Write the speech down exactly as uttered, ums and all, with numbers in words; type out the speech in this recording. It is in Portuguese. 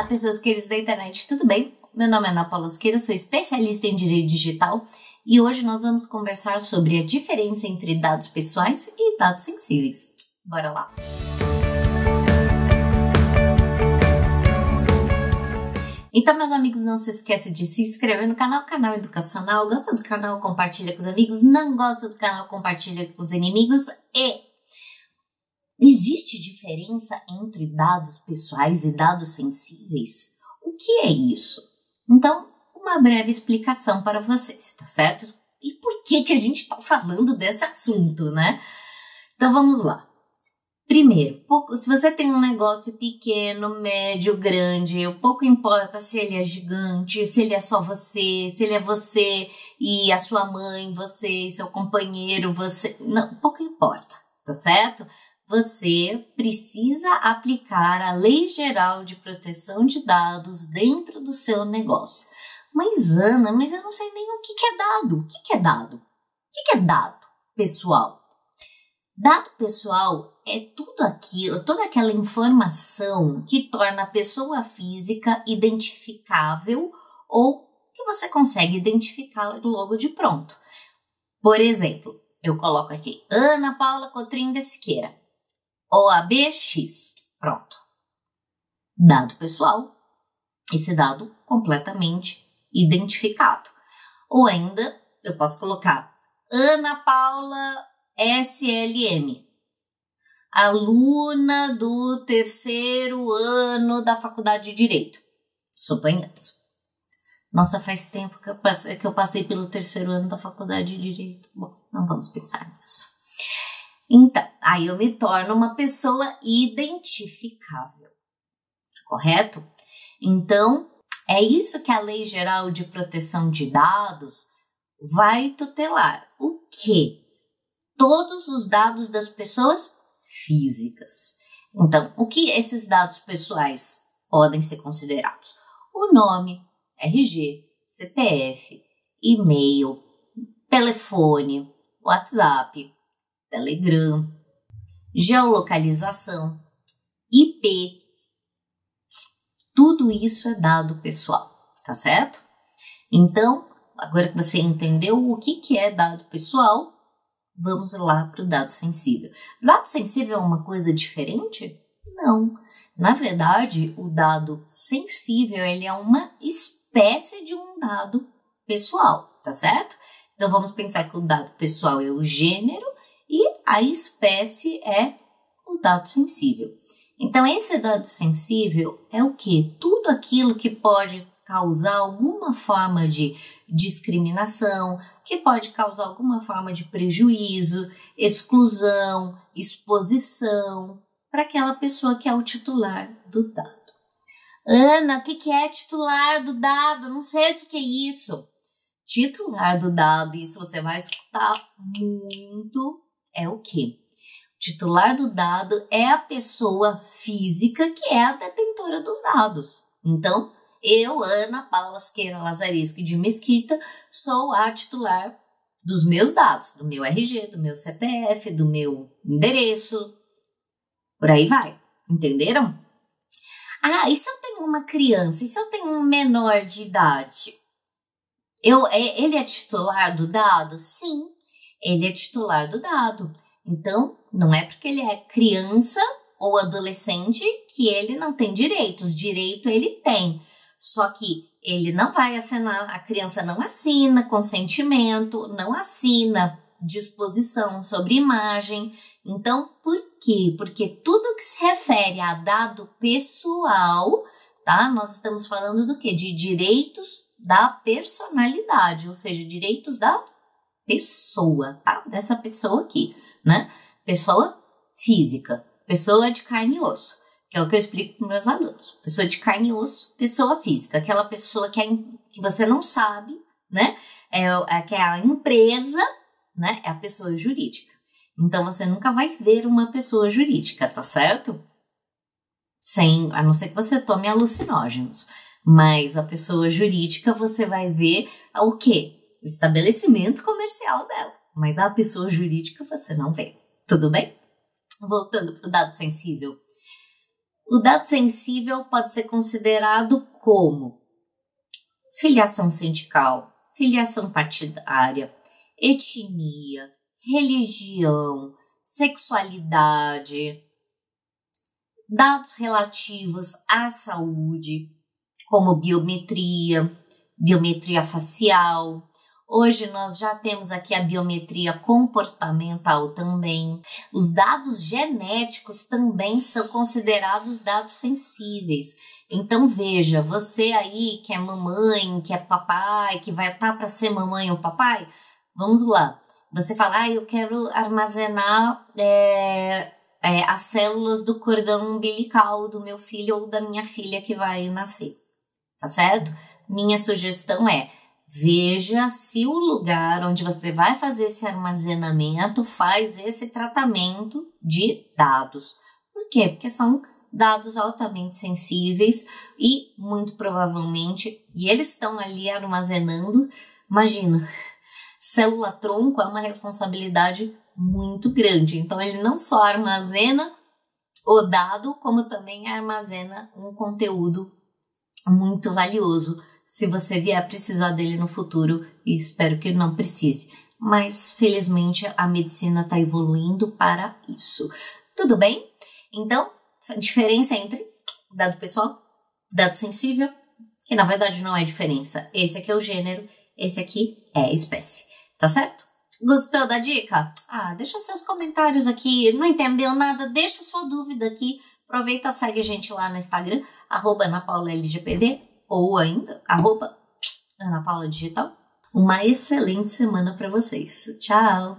Olá, pessoas queridas da internet, tudo bem? Meu nome é Ana Paula Siqueira, sou especialista em Direito Digital e hoje nós vamos conversar sobre a diferença entre dados pessoais e dados sensíveis. Bora lá! Então, meus amigos, não se esquece de se inscrever no canal, canal educacional. Gosta do canal, compartilha com os amigos. Não gosta do canal, compartilha com os inimigos. E existe diferença entre dados pessoais e dados sensíveis? O que é isso? Então, uma breve explicação para vocês, tá certo? E por que que a gente está falando desse assunto, né? Então, vamos lá. Primeiro, pouco, se você tem um negócio pequeno, médio, grande, pouco importa se ele é gigante, se ele é só você, se ele é você e a sua mãe, você e seu companheiro, você... Não, pouco importa, tá certo? Você precisa aplicar a Lei Geral de Proteção de Dados dentro do seu negócio. Mas, Ana, mas eu não sei nem o que que é dado. O que que é dado? O que que é dado pessoal? Dado pessoal é tudo aquilo, toda aquela informação que torna a pessoa física identificável ou que você consegue identificar logo de pronto. Por exemplo, eu coloco aqui Ana Paula Cotrim da Siqueira, O A B X, pronto. Dado pessoal, esse dado completamente identificado. Ou ainda, eu posso colocar Ana Paula S L M, aluna do terceiro ano da faculdade de Direito. Sou banhante. Nossa, faz tempo que eu, passei, que eu passei pelo terceiro ano da faculdade de Direito. Bom, não vamos pensar nisso. Então, aí eu me torno uma pessoa identificável, correto? Então, é isso que a Lei Geral de Proteção de Dados vai tutelar. O quê? Todos os dados das pessoas físicas. Então, o que esses dados pessoais podem ser considerados? O nome, R G, C P F, e-mail, telefone, WhatsApp, Telegram, geolocalização, I P. Tudo isso é dado pessoal, tá certo? Então, agora que você entendeu o que que é dado pessoal, vamos lá para o dado sensível. Dado sensível é uma coisa diferente? Não. Na verdade, o dado sensível ele é uma espécie de um dado pessoal, tá certo? Então, vamos pensar que o dado pessoal é o gênero e a espécie é o dado sensível. Então, esse dado sensível é o quê? Tudo aquilo que pode causar alguma forma de discriminação, que pode causar alguma forma de prejuízo, exclusão, exposição para aquela pessoa que é o titular do dado. Ana, o que que é titular do dado? Não sei o que que é isso. Titular do dado, isso você vai escutar muito, é o quê? Titular do dado é a pessoa física que é a detentora dos dados. Então, eu, Ana Paula Siqueira Lazarisco de Mesquita, sou a titular dos meus dados, do meu R G, do meu C P F, do meu endereço, por aí vai, entenderam? Ah, e se eu tenho uma criança, e se eu tenho um menor de idade, eu, ele é titular do dado? Sim, ele é titular do dado. Então, não é porque ele é criança ou adolescente que ele não tem direitos, direito ele tem. Só que ele não vai assinar, a criança não assina consentimento, não assina disposição sobre imagem. Então, por quê? Porque tudo que se refere a dado pessoal, tá? Nós estamos falando do quê? De direitos da personalidade, ou seja, direitos da pessoa, tá? Dessa pessoa aqui, né? Pessoa física, pessoa de carne e osso. Que é o que eu explico para meus alunos. Pessoa de carne e osso, pessoa física. Aquela pessoa que, é, que você não sabe, né? É, é, que é a empresa, né? É a pessoa jurídica. Então, você nunca vai ver uma pessoa jurídica, tá certo? Sem, a não ser que você tome alucinógenos. Mas a pessoa jurídica, você vai ver o quê? O estabelecimento comercial dela. Mas a pessoa jurídica, você não vê. Tudo bem? Voltando para o dado sensível. O dado sensível pode ser considerado como filiação sindical, filiação partidária, etnia, religião, sexualidade, dados relativos à saúde, como biometria, biometria facial. Hoje nós já temos aqui a biometria comportamental também. Os dados genéticos também são considerados dados sensíveis. Então veja, você aí que é mamãe, que é papai, que vai estar para ser mamãe ou papai, vamos lá. Você fala, ah, eu quero armazenar é, é, as células do cordão umbilical do meu filho ou da minha filha que vai nascer, tá certo? Minha sugestão é, veja se o lugar onde você vai fazer esse armazenamento faz esse tratamento de dados. Por quê? Porque são dados altamente sensíveis e muito provavelmente, e eles estão ali armazenando, imagina, célula-tronco é uma responsabilidade muito grande. Então, ele não só armazena o dado, como também armazena um conteúdo muito valioso. Se você vier precisar dele no futuro, e espero que não precise. Mas, felizmente, a medicina está evoluindo para isso. Tudo bem? Então, a diferença entre dado pessoal, dado sensível, que na verdade não é diferença. Esse aqui é o gênero, esse aqui é a espécie. Tá certo? Gostou da dica? Ah, deixa seus comentários aqui. Não entendeu nada? Deixa sua dúvida aqui. Aproveita, segue a gente lá no Instagram, arroba ana paula l g p d. Ou ainda, arroba Ana Paula Digital. Uma excelente semana para vocês. Tchau!